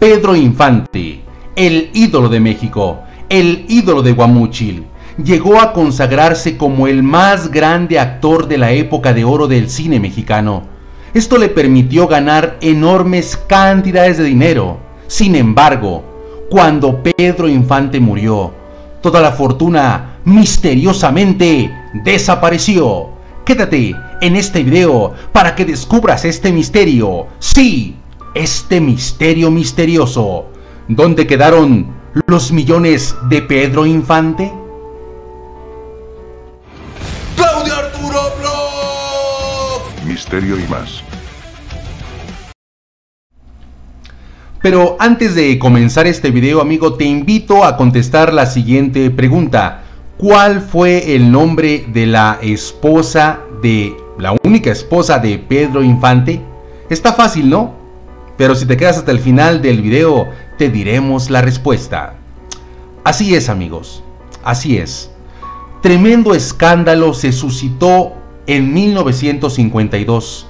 Pedro Infante, el ídolo de México, el ídolo de Guamuchil, llegó a consagrarse como el más grande actor de la época de oro del cine mexicano. Esto le permitió ganar enormes cantidades de dinero. Sin embargo, cuando Pedro Infante murió, toda la fortuna misteriosamente desapareció. Quédate en este video para que descubras este misterio. Sí, este misterio misterioso. ¿Dónde quedaron los millones de Pedro Infante? ¡Claudio Arturo Vlogs! Misterio y más. Pero antes de comenzar este video, amigo, te invito a contestar la siguiente pregunta. ¿Cuál fue el nombre de la única esposa de Pedro Infante? Está fácil, ¿no? Pero si te quedas hasta el final del video, te diremos la respuesta. Así es, amigos, así es. Tremendo escándalo se suscitó en 1952,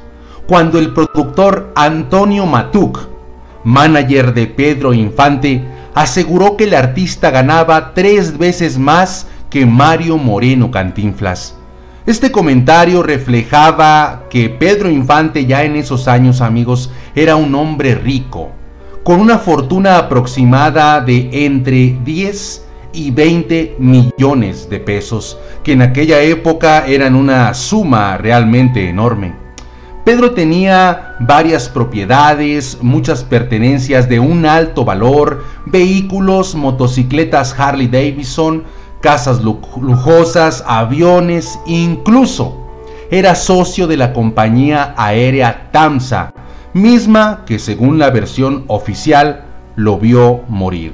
cuando el productor Antonio Matuk, manager de Pedro Infante, aseguró que el artista ganaba 3 veces más que Mario Moreno Cantinflas. Este comentario reflejaba que Pedro Infante ya en esos años, amigos, era un hombre rico, con una fortuna aproximada de entre 10 y 20 millones de pesos, que en aquella época eran una suma realmente enorme. Pedro tenía varias propiedades, muchas pertenencias de un alto valor, vehículos, motocicletas Harley-Davidson, casas lujosas, aviones, incluso era socio de la compañía aérea Tamsa, misma que según la versión oficial lo vio morir.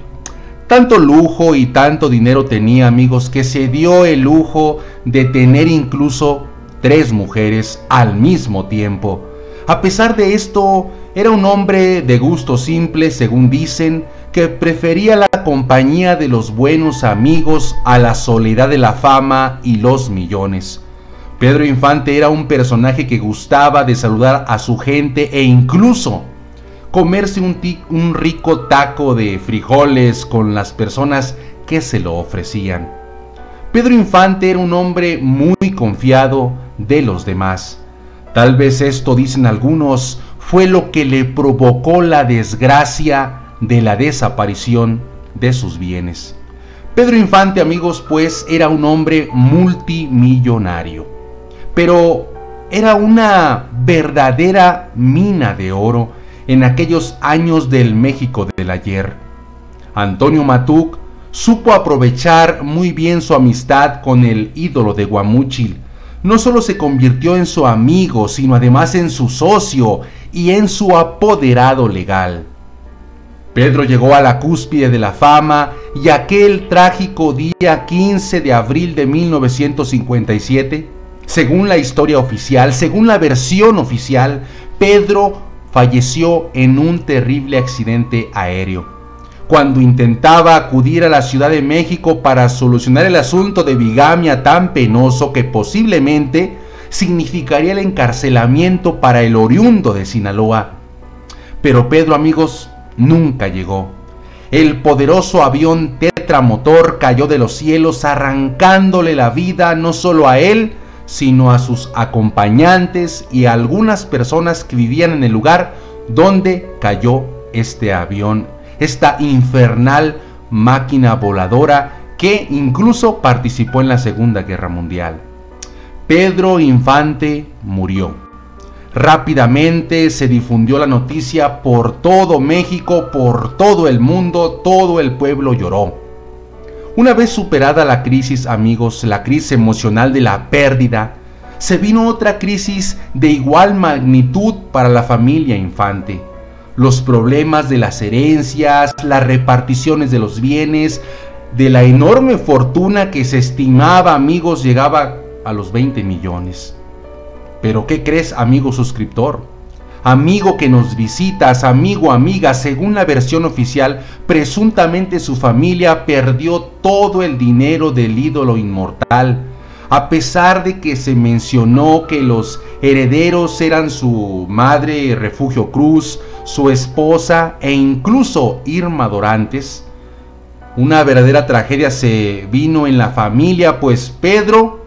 Tanto lujo y tanto dinero tenía, amigos, que se dio el lujo de tener incluso 3 mujeres al mismo tiempo. A pesar de esto, era un hombre de gusto simple, según dicen, que prefería la compañía de los buenos amigos a la soledad de la fama y los millones. Pedro Infante era un personaje que gustaba de saludar a su gente e incluso comerse un rico taco de frijoles con las personas que se lo ofrecían. Pedro Infante era un hombre muy confiado de los demás. Tal vez esto, dicen algunos, fue lo que le provocó la desgracia de la desaparición de sus bienes. Pedro Infante, amigos, pues era un hombre multimillonario, pero era una verdadera mina de oro en aquellos años del México del ayer. Antonio Matuk supo aprovechar muy bien su amistad con el ídolo de Guamuchil. No solo se convirtió en su amigo, sino además en su socio y en su apoderado legal. Pedro llegó a la cúspide de la fama y aquel trágico día 15 de abril de 1957, según la historia oficial, según la versión oficial, Pedro falleció en un terrible accidente aéreo, cuando intentaba acudir a la Ciudad de México para solucionar el asunto de bigamia tan penoso que posiblemente significaría el encarcelamiento para el oriundo de Sinaloa. Pero Pedro, amigos, nunca llegó. El poderoso avión tetramotor cayó de los cielos, arrancándole la vida no solo a él, sino a sus acompañantes y a algunas personas que vivían en el lugar donde cayó este avión, esta infernal máquina voladora que incluso participó en la Segunda Guerra Mundial. Pedro Infante murió. Rápidamente se difundió la noticia por todo México, por todo el mundo, todo el pueblo lloró. Una vez superada la crisis, amigos, la crisis emocional de la pérdida, se vino otra crisis de igual magnitud para la familia Infante. Los problemas de las herencias, las reparticiones de los bienes, de la enorme fortuna que se estimaba, amigos, llegaba a los 20 millones. Pero ¿qué crees, amigo suscriptor? Amigo que nos visitas, amigo, amiga, según la versión oficial, presuntamente su familia perdió todo el dinero del ídolo inmortal. a pesar de que se mencionó que los herederos eran su madre Refugio Cruz, su esposa e incluso Irma Dorantes, una verdadera tragedia se vino en la familia, pues Pedro,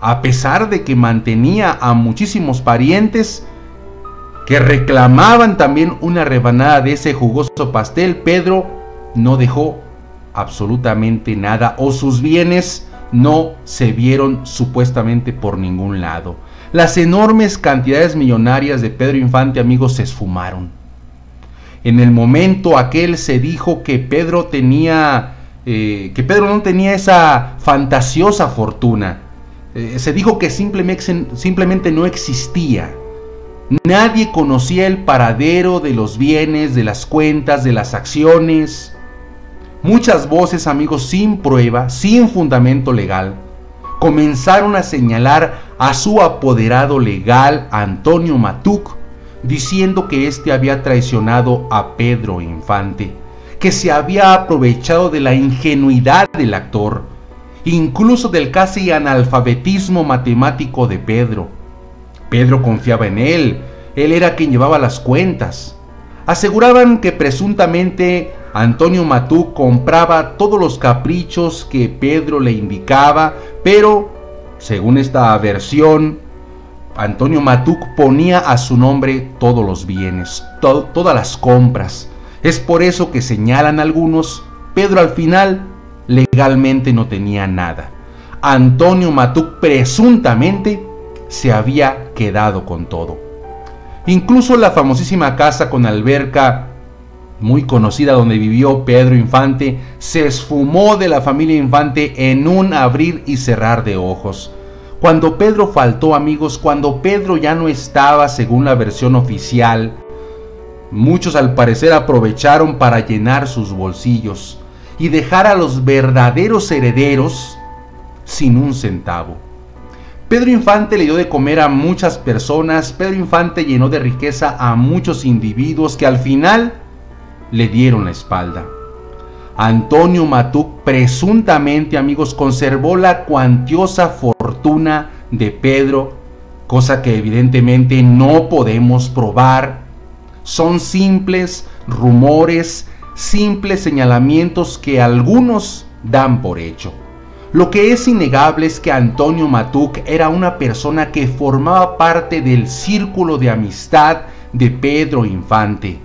a pesar de que mantenía a muchísimos parientes que reclamaban también una rebanada de ese jugoso pastel, Pedro no dejó absolutamente nada, o sus bienes no se vieron supuestamente por ningún lado. Las enormes cantidades millonarias de Pedro Infante, amigos, se esfumaron. En el momento aquel se dijo que Pedro tenía que Pedro no tenía esa fantasiosa fortuna. Se dijo que simplemente no existía. Nadie conocía el paradero de los bienes, de las cuentas, de las acciones. Muchas voces, amigos, sin prueba, sin fundamento legal, comenzaron a señalar a su apoderado legal, Antonio Matuk, diciendo que éste había traicionado a Pedro Infante, que se había aprovechado de la ingenuidad del actor, incluso del casi analfabetismo matemático de Pedro. Pedro confiaba en él, él era quien llevaba las cuentas. Aseguraban que presuntamente Antonio Matuk compraba todos los caprichos que Pedro le indicaba, pero, según esta versión, Antonio Matuk ponía a su nombre todos los bienes, todas las compras. Es por eso que señalan algunos, Pedro al final legalmente no tenía nada. Antonio Matuk presuntamente se había quedado con todo. Incluso la famosísima casa con alberca, muy conocida, donde vivió Pedro Infante, se esfumó de la familia Infante en un abrir y cerrar de ojos. Cuando Pedro faltó, amigos, cuando Pedro ya no estaba, según la versión oficial, muchos al parecer aprovecharon para llenar sus bolsillos y dejar a los verdaderos herederos sin un centavo. Pedro Infante le dio de comer a muchas personas, Pedro Infante llenó de riqueza a muchos individuos que al final le dieron la espalda. Antonio Matuk presuntamente, amigos, conservó la cuantiosa fortuna de Pedro, cosa que evidentemente no podemos probar. Son simples rumores, simples señalamientos que algunos dan por hecho. Lo que es innegable es que Antonio Matuk era una persona que formaba parte del círculo de amistad de Pedro Infante.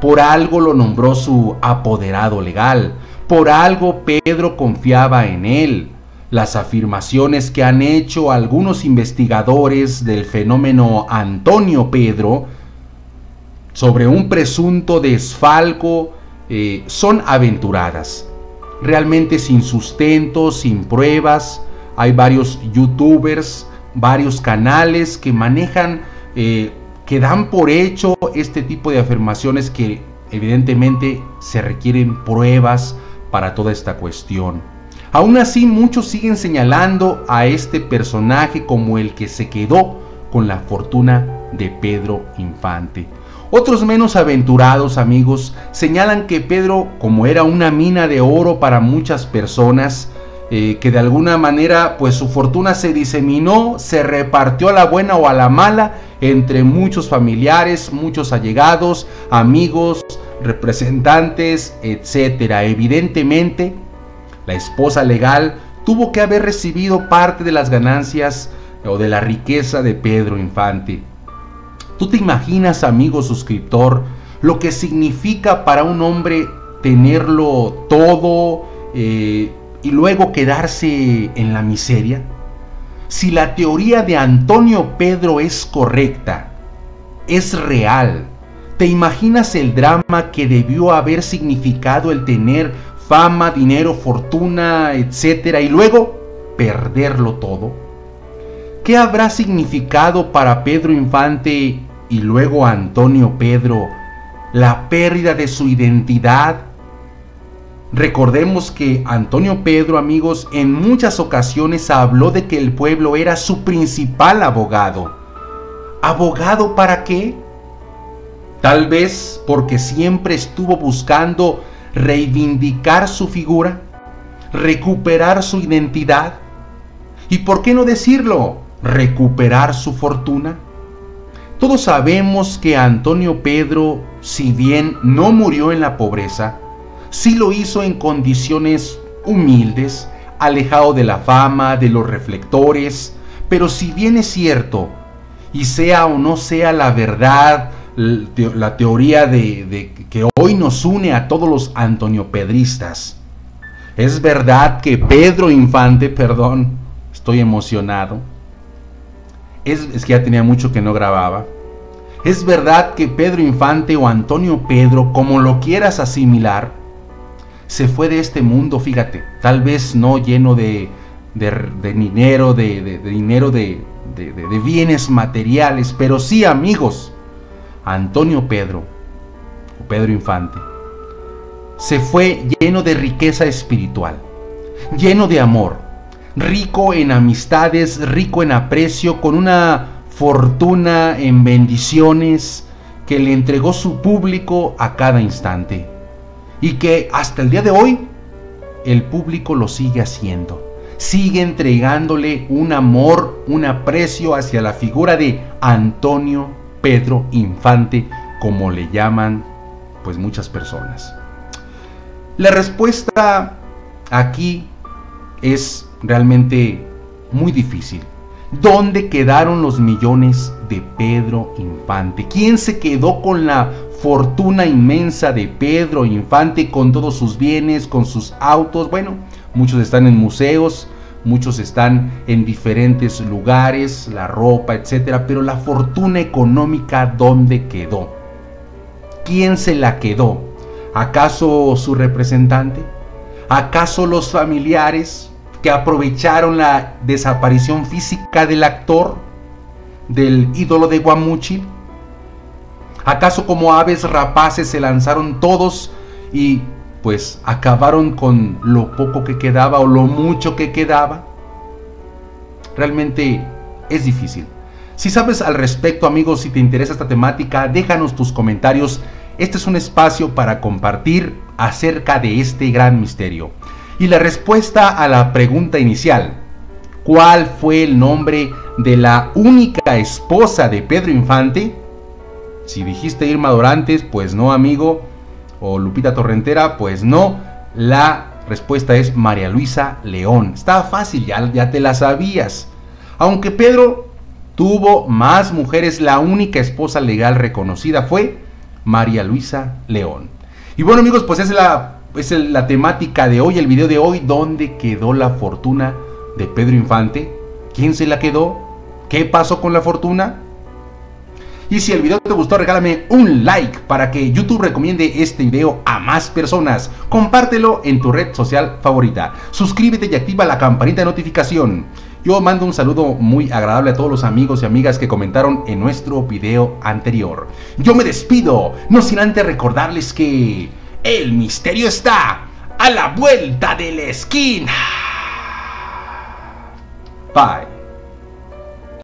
Por algo lo nombró su apoderado legal, por algo Pedro confiaba en él. Las afirmaciones que han hecho algunos investigadores del fenómeno Antonio Pedro sobre un presunto desfalco son aventuradas, realmente sin sustento, sin pruebas. Hay varios youtubers, varios canales que manejan que dan por hecho este tipo de afirmaciones, que evidentemente se requieren pruebas para toda esta cuestión. Aún así, muchos siguen señalando a este personaje como el que se quedó con la fortuna de Pedro Infante. Otros menos aventurados, amigos, señalan que Pedro, como era una mina de oro para muchas personas, que de alguna manera su fortuna se diseminó, se repartió a la buena o a la mala entre muchos familiares, muchos allegados, amigos, representantes, etcétera. Evidentemente, la esposa legal tuvo que haber recibido parte de las ganancias o de la riqueza de Pedro Infante. ¿Tú te imaginas, amigo suscriptor, lo que significa para un hombre tenerlo todo y luego quedarse en la miseria? Si la teoría de Antonio Pedro es correcta, es real, ¿te imaginas el drama que debió haber significado el tener fama, dinero, fortuna, etcétera, y luego perderlo todo? ¿Qué habrá significado para Pedro Infante y luego Antonio Pedro la pérdida de su identidad? Recordemos que Antonio Pedro, amigos, en muchas ocasiones habló de que el pueblo era su principal abogado. ¿Abogado para qué? Tal vez porque siempre estuvo buscando reivindicar su figura, recuperar su identidad y, ¿por qué no decirlo?, recuperar su fortuna. Todos sabemos que Antonio Pedro, si bien no murió en la pobreza, sí lo hizo en condiciones humildes, alejado de la fama, de los reflectores. Pero si bien es cierto, y sea o no sea la verdad, la teoría que hoy nos une a todos los antoniopedristas, es verdad que Pedro Infante, perdón, estoy emocionado, es que ya tenía mucho que no grababa, es verdad que Pedro Infante o Antonio Pedro, como lo quieras asimilar, se fue de este mundo, fíjate, tal vez no lleno de dinero, de bienes materiales, pero sí, amigos, Antonio Pedro o Pedro Infante se fue lleno de riqueza espiritual, lleno de amor, rico en amistades, rico en aprecio, con una fortuna en bendiciones que le entregó su público a cada instante, y que hasta el día de hoy el público lo sigue haciendo. Sigue entregándole un amor, un aprecio hacia la figura de Antonio Pedro Infante, como le llaman pues muchas personas. La respuesta aquí es realmente muy difícil. ¿Dónde quedaron los millones de Pedro Infante? ¿Quién se quedó con la fortuna inmensa de Pedro Infante, con todos sus bienes, con sus autos? Bueno, muchos están en museos, muchos están en diferentes lugares, la ropa, etcétera, pero la fortuna económica, ¿dónde quedó? ¿Quién se la quedó? ¿Acaso su representante? ¿Acaso los familiares que aprovecharon la desaparición física del actor, del ídolo de Guamuchil? ¿Acaso como aves rapaces se lanzaron todos y pues acabaron con lo poco que quedaba o lo mucho que quedaba? Realmente es difícil. Si sabes al respecto, amigos, si te interesa esta temática, déjanos tus comentarios. Este es un espacio para compartir acerca de este gran misterio. Y la respuesta a la pregunta inicial, ¿cuál fue el nombre de la única esposa de Pedro Infante? Si dijiste Irma Dorantes, pues no, amigo. O Lupita Torrentera, pues no, la respuesta es María Luisa León. Está fácil, ya te la sabías. Aunque Pedro tuvo más mujeres, la única esposa legal reconocida fue María Luisa León. Y bueno, amigos, pues es la temática de hoy, el video de hoy. ¿Dónde quedó la fortuna de Pedro Infante? ¿Quién se la quedó? ¿Qué pasó con la fortuna? Y si el video te gustó, regálame un like para que YouTube recomiende este video a más personas. Compártelo en tu red social favorita. Suscríbete y activa la campanita de notificación. Yo mando un saludo muy agradable a todos los amigos y amigas que comentaron en nuestro video anterior. Yo me despido, no sin antes recordarles que el misterio está a la vuelta de la esquina. Bye.